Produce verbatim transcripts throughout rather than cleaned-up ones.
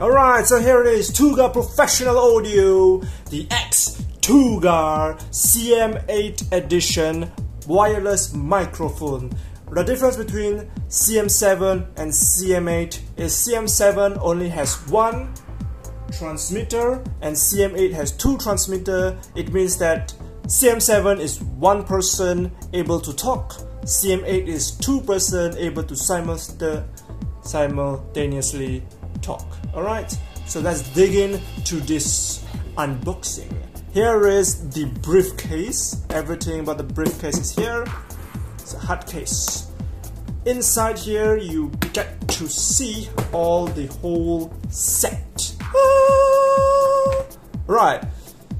Alright, so here it is, Xtuga Professional Audio, the Xtuga C M eight edition wireless microphone. The difference between C M seven and C M eight is C M seven only has one transmitter and C M eight has two transmitter. It means that C M seven is one person able to talk, C M eight is two person able to simultaneously talk. Alright, so let's dig into this unboxing. Here is the briefcase. Everything about the briefcase is here. It's a hard case. Inside here you get to see all the whole set. Ah! Right.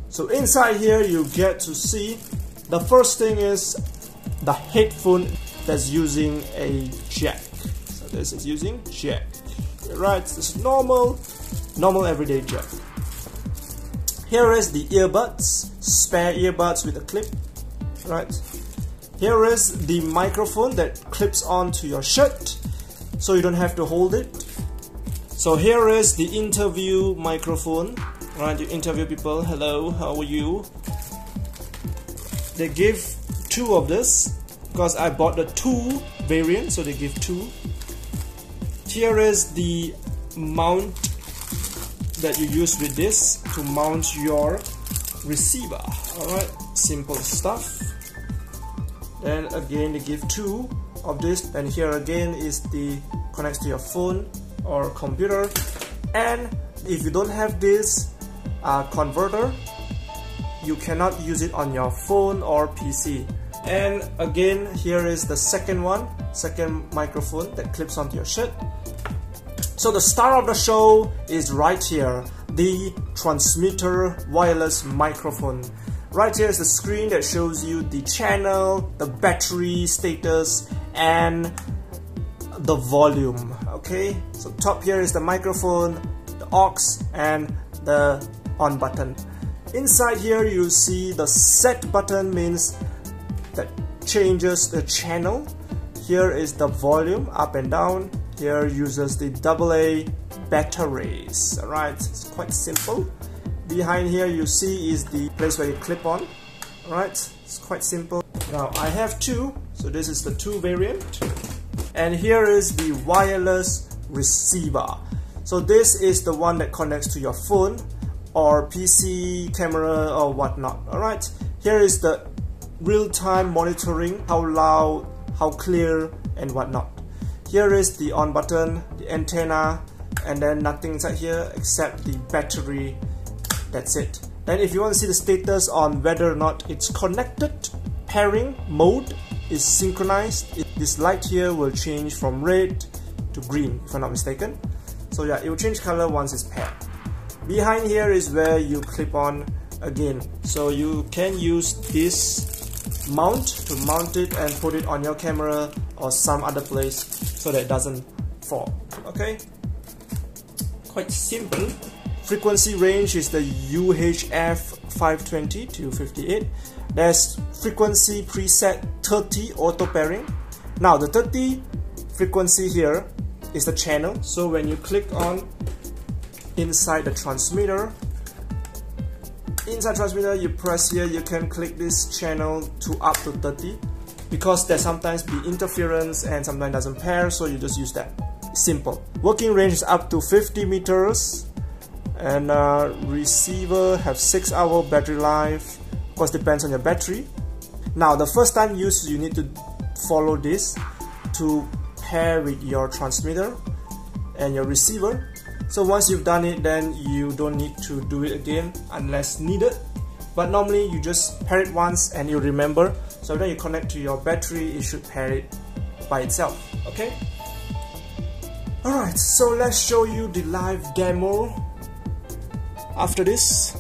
So inside here you get to see, the first thing is the headphone that's using a jack. So this is using jack. Right, this is normal, normal everyday jack. Here is the earbuds, spare earbuds with a clip. Right. Here is the microphone that clips onto your shirt, so you don't have to hold it. So here is the interview microphone. Right, you interview people, hello, how are you? They give two of this, because I bought the two variant, so they give two. Here is the mount that you use with this to mount your receiver. Alright, simple stuff. Then again they give two of this, and here again is the connects to your phone or computer. And if you don't have this Uh, converter, you cannot use it on your phone or P C. And again, here is the second one, second microphone that clips onto your shirt. So the star of the show is right here, the transmitter wireless microphone. Right here is the screen that shows you the channel, the battery status, and the volume. Okay, so top here is the microphone, the aux, and the on button. Inside here you see the set button, means that changes the channel. Here is the volume up and down. Here uses the double A batteries. Alright, it's quite simple. Behind here you see is the place where you clip on. Alright, it's quite simple. Now I have two, so this is the two variant. And here is the wireless receiver. So this is the one that connects to your phone or P C, camera, or whatnot. Alright, here is the real-time monitoring, how loud, how clear, and whatnot. Here is the on button, the antenna, and then nothing inside here except the battery. That's it. Then if you want to see the status on whether or not it's connected, pairing mode is synchronized. This light here will change from red to green, if I'm not mistaken. So yeah, it will change color once it's paired. Behind here is where you clip on again, so you can use this mount to mount it and put it on your camera or some other place so that it doesn't fall. Okay, quite simple. Frequency range is the U H F five twenty to fifty-eight. There's frequency preset thirty auto pairing. Now the thirty frequency here is the channel, so when you click on inside the transmitter, inside transmitter you press here, you can click this channel to up to thirty, because there sometimes be interference and sometimes doesn't pair, so you just use that. Simple. Working range is up to fifty meters, and uh, receiver have six hour battery life, of course depends on your battery. Now the first time use, you need to follow this to pair with your transmitter and your receiver. So once you've done it, then you don't need to do it again unless needed, but normally you just pair it once and you remember, so when you connect to your battery it should pair it by itself. Okay, alright, so let's show you the live demo after this.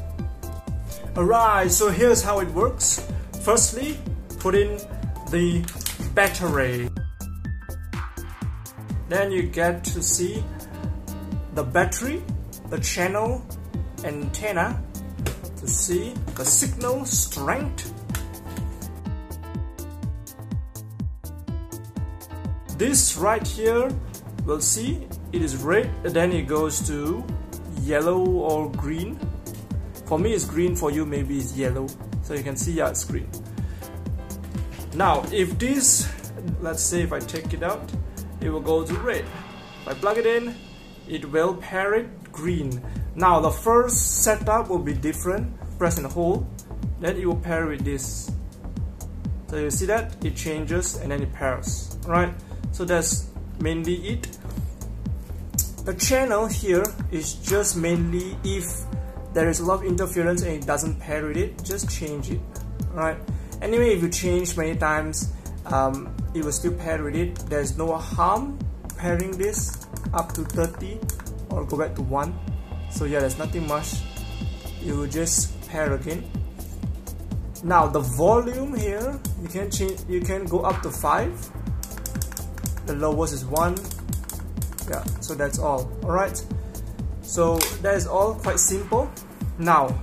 Alright, so here's how it works. Firstly, put in the battery, then you get to see the battery, the channel, antenna, to see the signal strength. This right here, we'll see it is red, then it goes to yellow or green. For me it's green, for you maybe it's yellow. So you can see, yeah, it's green. Now if this, let's say if I take it out, it will go to red. If I plug it in, it will pair it green. Now the first setup will be different. Press and hold, then it will pair with this. So you see that it changes and then it pairs. Alright, so that's mainly it. The channel here is just mainly if there is a lot of interference and it doesn't pair with it, just change it. Alright, anyway, if you change many times, um, it will still pair with it. There's no harm pairing this up to thirty or go back to one. So yeah, there's nothing much. You will just pair again. Now the volume here, you can change. You can go up to five. The lowest is one. Yeah, so that's all. All right. So that is all, quite simple. Now,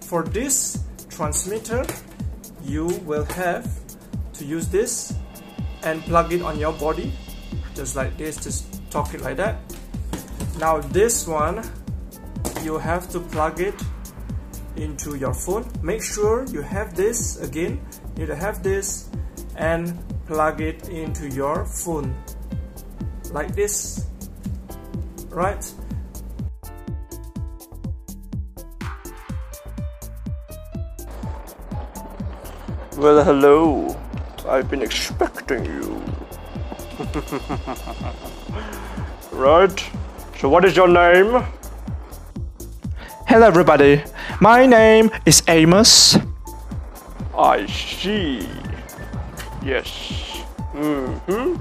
for this transmitter, you will have to use this and plug it on your body, just like this. Just talk it like that. Now this one, you have to plug it into your phone. Make sure you have this again. You have this and plug it into your phone like this, right? Well, hello, I've been expecting you. Right, so what is your name? Hello everybody, my name is Amos. I see. Yes. Mm-hmm.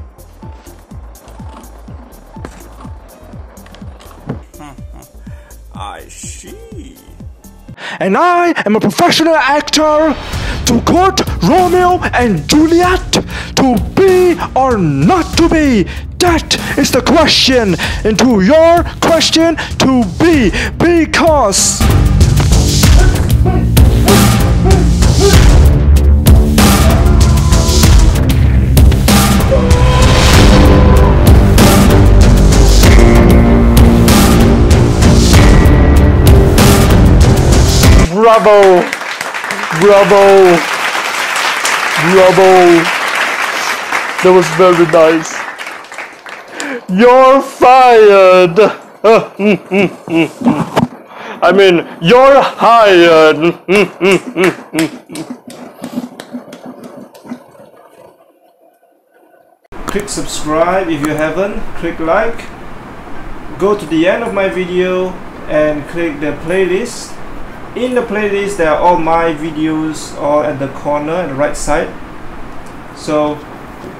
I see. And I am a professional actor. To quote Romeo and Juliet, to be or not to be, that is the question. And to your question, to be, because bravo, bravo, bravo. That was very nice. You're fired. I mean, you're hired. Click subscribe if you haven't. Click like. Go to the end of my video and click the playlist. In the playlist, there are all my videos all at the corner at the right side. So,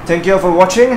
thank you all for watching.